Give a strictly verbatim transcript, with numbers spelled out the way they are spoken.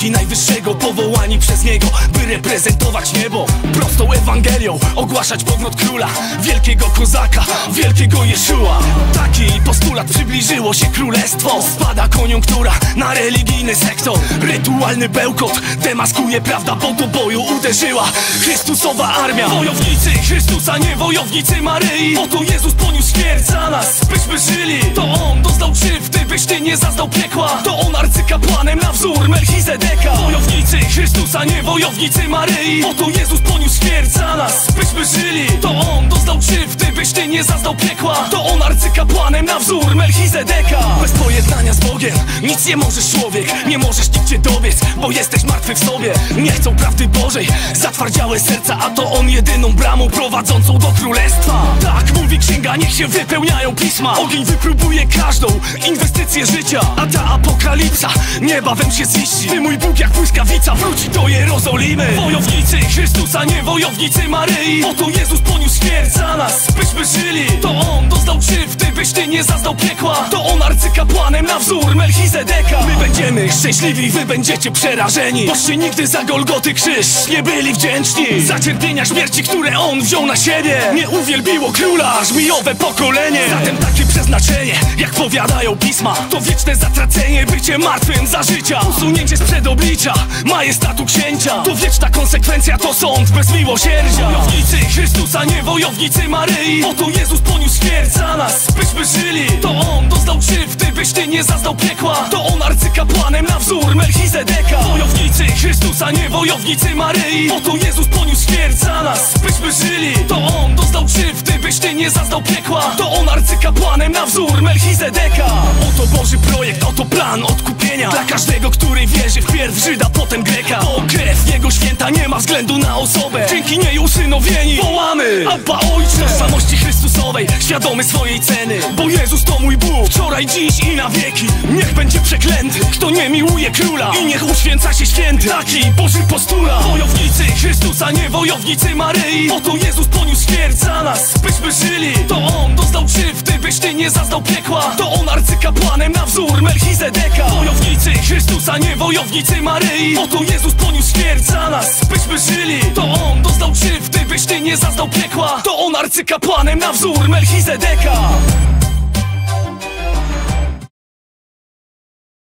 Dzieciaki najwyższego, powołani przez niego, by reprezentować niebo prostą Ewangelią, ogłaszać powrót króla, wielkiego kozaka, wielkiego Jeszua. Taki postulat, przybliżyło się królestwo. Spada koniunktura na religijny sektor. Rytualny bełkot demaskuje, prawda, bo do boju uderzyła Chrystusowa armia. Wojownicy Chrystusa, nie wojownicy Maryi. Oto Jezus poniósł śmierć za nas, byśmy żyli. To On doznał krzywdy, byś ty nie zaznał piekła. To On arcykapłanem na wzór Melchizedeka. Wojownicy Chrystusa, nie wojownicy Maryi. Oto Jezus poniósł śmierć za nas, byśmy żyli. To On doznał krzywdy, byś ty nie zaznał piekła. To On arcykapłanem na wzór Melchizedeka. Bez pojednania z Bogiem nic nie możesz, człowiek. Nie możesz nigdzie dobiec, bo jesteś martwy w sobie. Nie chcą prawdy Bożej zatwardziałe serca, a to On jedyną bramą prowadzącą do królestwa. Tak mówi księga, niech się wypełniają pisma. Ogień wypróbuje każdą inwestycję życia, a ta apokalipsa niebawem się ziści. Ty, mój Bóg, jak błyskawica wróci do Jerozolimy. Wojownicy Chrystusa, nie wojownicy Maryi. Oto Jezus poniósł śmierć za nas, byśmy żyli. To On doznał krzywdy, byś ty nie zaznał piekła. To On arcykapłanem na wzór Melchizedeka. My będziemy szczęśliwi, wy będziecie przerażeni, boście nigdy za Golgoty krzyż nie byli wdzięczni. Za cierpienia śmierci, które On wziął na siebie, nie uwielbiło króla aż mijowe pokolenie. Zatem takie przeznaczenie, jak powiadają pisma, to wieczne zatracenie, bycie martwym za życia. Usunięcie sprzed oblicza majestatu księcia, to wieczna konsekwencja, to sąd bez miłosierdzia. Wojownicy Chrystusa, nie wojownicy Maryi. Oto Jezus poniósł śmierć za nas, byśmy żyli. To On doznał krzywdy, byś ty nie zaznał piekła. To On arcykapłanem na wzór Melchizedeka. Wojownicy Chrystusa, nie wojownicy Maryi. Oto Jezus poniósł śmierć za nas, byśmy żyli. To On doznał krzywdy, byś ty nie zaznał piekła. To On arcykapłanem na wzór Melchizedeka. Oto Boży projekt, oto plan odkupienia dla każdego, który wierzy. Wpierw Żyda, potem Greka, bo krew Jego święta nie ma względu na osobę. Dzięki niej usynowieni wołamy Abba Ojcze. Tożsamości Chrystusowej, świadomy swojej ceny, bo Jezus to mój Bóg, wczoraj, dziś i na wieki. Niech będzie przeklęty, kto nie miłuje króla, i niech uświęca się święty. Taki Boży postulat. Wojownicy Chrystusa, nie wojownicy Maryi. Oto Jezus poniósł śmierć za nas, byśmy żyli. To On doznał krzywdy, byś ty nie zaznał piekła. To On arcykapłanem na wzór Melchizedeka. Wojownicy Chrystusa, nie wojownicy Maryi. Oto Jezus poniósł śmierć za nas, byśmy żyli. To On doznał krzywdy, byś ty nie zaznał piekła. To On arcykapłanem na wzór Melchizedeka.